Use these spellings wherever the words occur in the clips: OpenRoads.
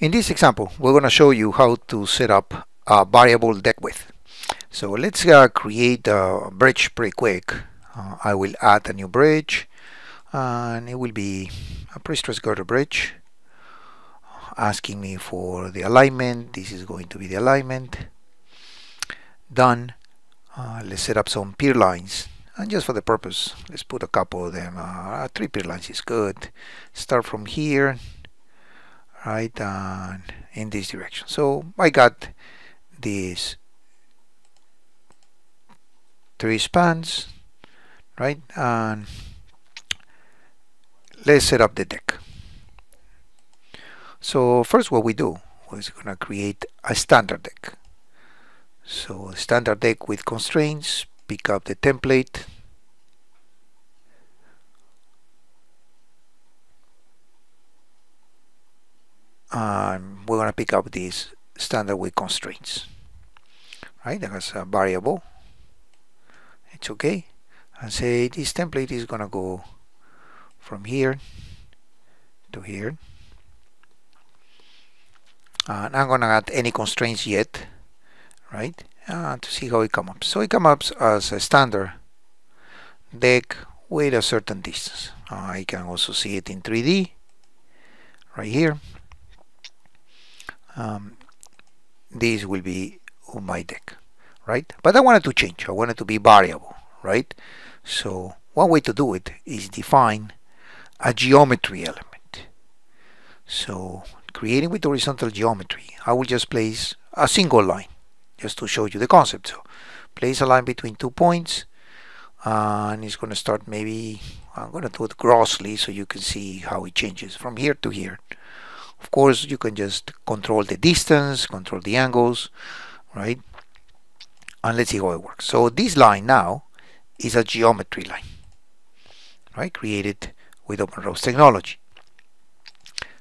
In this example, we're going to show you how to set up a variable deck width. So let's create a bridge pretty quick. I will add a new bridge, and it will be a pre-stressed girder bridge, asking me for the alignment. This is going to be the alignment. Done. Let's set up some pier lines, and just for the purpose, let's put a couple of them. 3 pier lines is good. Start from here, right, and in this direction. So I got these 3 spans, right, and let's set up the deck. So first what we do is going to create a standard deck. So standard deck with constraints, pick up the template, and we're going to pick up this standard with constraints, right? That has a variable, it's okay, and say this template is going to go from here to here, and I'm going to add any constraints yet, right, to see how it comes up. So it comes up as a standard deck with a certain distance. I can also see it in 3D right here. This will be on my deck, right? But I wanted to change. I wanted to be variable, right? So one way to do it is define a geometry element. So creating with horizontal geometry, I will just place a single line just to show you the concept. So place a line between 2 points, and it's going to start, maybe I'm going to do it grossly so you can see how it changes from here to here. Of course, you can just control the distance, control the angles, right? And let's see how it works. So this line now is a geometry line, right? Created with OpenRoads technology.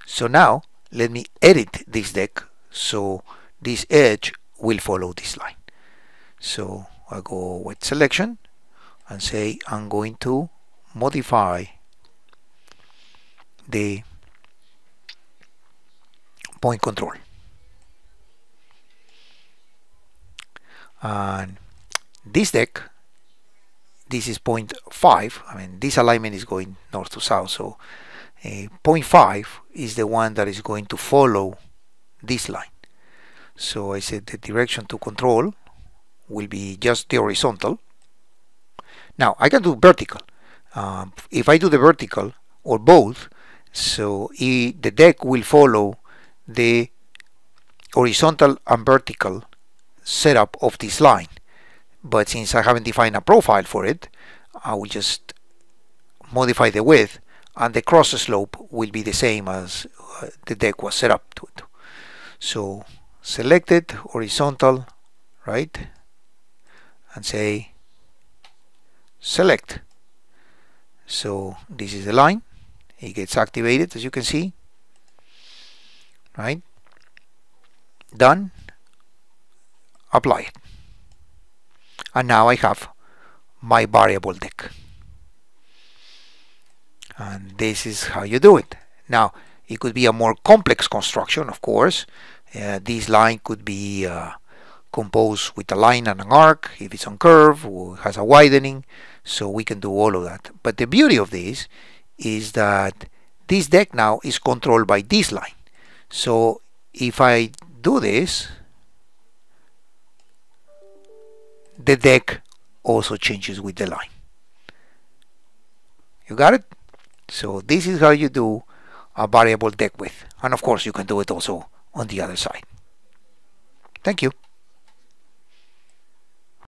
So now let me edit this deck so this edge will follow this line. So I go with selection and say I'm going to modify the point control, and this deck, this is 0.5. I mean, this alignment is going north to south, so 0.5 is the one that is going to follow this line. So I said the direction to control will be just the horizontal. Now I can do vertical. If I do the vertical or both, so the deck will follow the horizontal and vertical setup of this line, but since I haven't defined a profile for it, I will just modify the width, and the cross slope will be the same as the deck was set up to it. So selected horizontal, right, and say select. So this is the line, it gets activated as you can see, right? Done. Apply it, and now I have my variable deck, and this is how you do it. Now it could be a more complex construction, of course. This line could be composed with a line and an arc if it's on curve or has a widening, so we can do all of that. But the beauty of this is that this deck now is controlled by this line. So if I do this, the deck also changes with the line. You got it? So this is how you do a variable deck width. And of course you can do it also on the other side. Thank you.